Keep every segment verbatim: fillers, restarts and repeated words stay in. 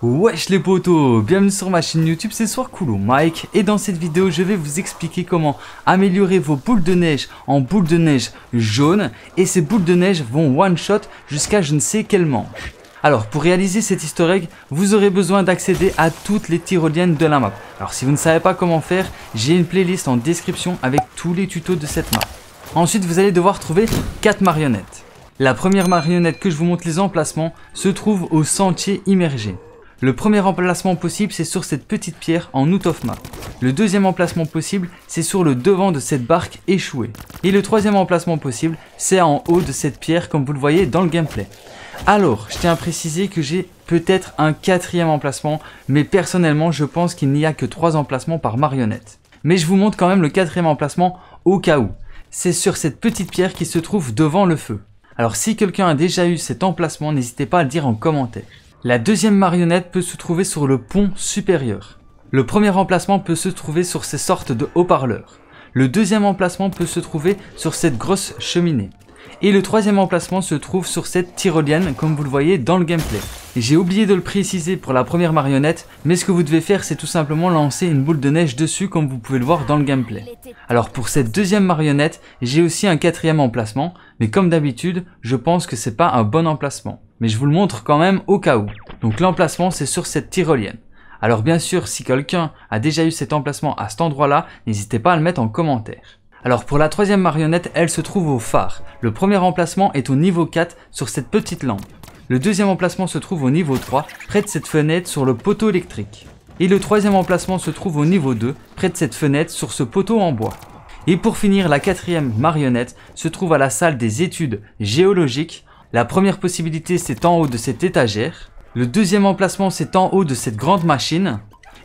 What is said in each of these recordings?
Wesh les potos, bienvenue sur ma chaîne YouTube, c'est Soircoolo Mike et dans cette vidéo je vais vous expliquer comment améliorer vos boules de neige en boules de neige jaunes et ces boules de neige vont one shot jusqu'à je ne sais quel manche. Alors pour réaliser cet easter egg, vous aurez besoin d'accéder à toutes les tyroliennes de la map. Alors si vous ne savez pas comment faire, j'ai une playlist en description avec tous les tutos de cette map. Ensuite vous allez devoir trouver quatre marionnettes. La première marionnette que je vous montre les emplacements se trouve au sentier immergé. Le premier emplacement possible, c'est sur cette petite pierre en out of map. Le deuxième emplacement possible, c'est sur le devant de cette barque échouée. Et le troisième emplacement possible, c'est en haut de cette pierre comme vous le voyez dans le gameplay. Alors, je tiens à préciser que j'ai peut-être un quatrième emplacement, mais personnellement, je pense qu'il n'y a que trois emplacements par marionnette. Mais je vous montre quand même le quatrième emplacement au cas où. C'est sur cette petite pierre qui se trouve devant le feu. Alors si quelqu'un a déjà eu cet emplacement, n'hésitez pas à le dire en commentaire. La deuxième marionnette peut se trouver sur le pont supérieur. Le premier emplacement peut se trouver sur ces sortes de haut-parleurs. Le deuxième emplacement peut se trouver sur cette grosse cheminée. Et le troisième emplacement se trouve sur cette tyrolienne comme vous le voyez dans le gameplay. J'ai oublié de le préciser pour la première marionnette, mais ce que vous devez faire c'est tout simplement lancer une boule de neige dessus comme vous pouvez le voir dans le gameplay. Alors pour cette deuxième marionnette, j'ai aussi un quatrième emplacement, mais comme d'habitude, je pense que c'est pas un bon emplacement. Mais je vous le montre quand même au cas où. Donc l'emplacement c'est sur cette tyrolienne. Alors bien sûr si quelqu'un a déjà eu cet emplacement à cet endroit là, n'hésitez pas à le mettre en commentaire. Alors pour la troisième marionnette, elle se trouve au phare. Le premier emplacement est au niveau quatre sur cette petite lampe. Le deuxième emplacement se trouve au niveau trois près de cette fenêtre sur le poteau électrique. Et le troisième emplacement se trouve au niveau deux près de cette fenêtre sur ce poteau en bois. Et pour finir, la quatrième marionnette se trouve à la salle des études géologiques. La première possibilité c'est en haut de cette étagère, le deuxième emplacement c'est en haut de cette grande machine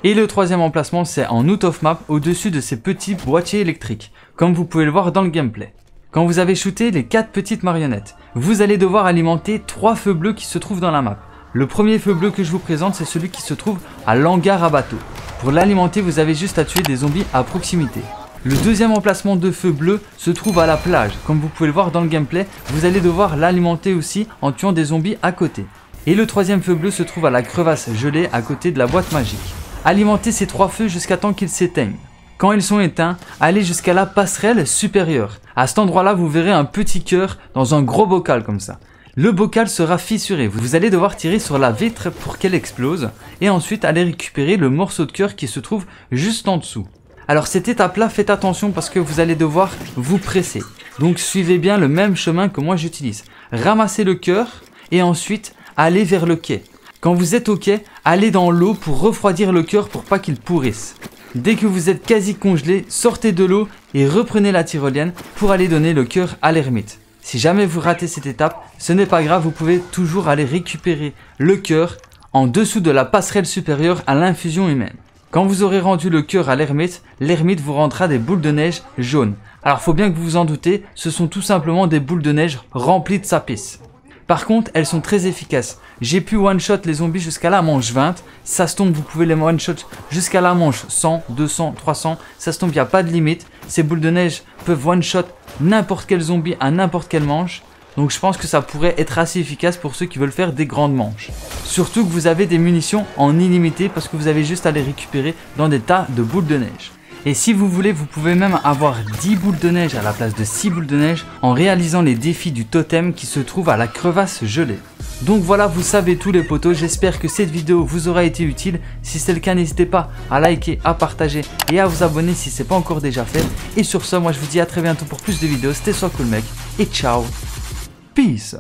et le troisième emplacement c'est en out of map au-dessus de ces petits boîtiers électriques comme vous pouvez le voir dans le gameplay. Quand vous avez shooté les quatre petites marionnettes, vous allez devoir alimenter trois feux bleus qui se trouvent dans la map. Le premier feu bleu que je vous présente c'est celui qui se trouve à l'hangar à bateau. Pour l'alimenter vous avez juste à tuer des zombies à proximité. Le deuxième emplacement de feu bleu se trouve à la plage. Comme vous pouvez le voir dans le gameplay, vous allez devoir l'alimenter aussi en tuant des zombies à côté. Et le troisième feu bleu se trouve à la crevasse gelée à côté de la boîte magique. Alimentez ces trois feux jusqu'à temps qu'ils s'éteignent. Quand ils sont éteints, allez jusqu'à la passerelle supérieure. À cet endroit-là, vous verrez un petit cœur dans un gros bocal comme ça. Le bocal sera fissuré. Vous allez devoir tirer sur la vitre pour qu'elle explose. Et ensuite, allez récupérer le morceau de cœur qui se trouve juste en dessous. Alors cette étape là, faites attention parce que vous allez devoir vous presser. Donc suivez bien le même chemin que moi j'utilise. Ramassez le cœur et ensuite allez vers le quai. Quand vous êtes au quai, allez dans l'eau pour refroidir le cœur pour pas qu'il pourrisse. Dès que vous êtes quasi congelé, sortez de l'eau et reprenez la tyrolienne pour aller donner le cœur à l'ermite. Si jamais vous ratez cette étape, ce n'est pas grave, vous pouvez toujours aller récupérer le cœur en dessous de la passerelle supérieure à l'infusion humaine. Quand vous aurez rendu le cœur à l'ermite, l'ermite vous rendra des boules de neige jaunes. Alors faut bien que vous vous en doutez, ce sont tout simplement des boules de neige remplies de sapice. Par contre, elles sont très efficaces. J'ai pu one-shot les zombies jusqu'à la manche vingt, ça se tombe, vous pouvez les one-shot jusqu'à la manche cent, deux cents, trois cents, ça se tombe, il n'y a pas de limite. Ces boules de neige peuvent one-shot n'importe quel zombie à n'importe quelle manche. Donc je pense que ça pourrait être assez efficace pour ceux qui veulent faire des grandes manches. Surtout que vous avez des munitions en illimité parce que vous avez juste à les récupérer dans des tas de boules de neige. Et si vous voulez, vous pouvez même avoir dix boules de neige à la place de six boules de neige en réalisant les défis du totem qui se trouve à la crevasse gelée. Donc voilà, vous savez tous les potos, j'espère que cette vidéo vous aura été utile. Si c'est le cas, n'hésitez pas à liker, à partager et à vous abonner si ce n'est pas encore déjà fait. Et sur ce, moi je vous dis à très bientôt pour plus de vidéos, c'était Soircoolo Mec et ciao. Peace.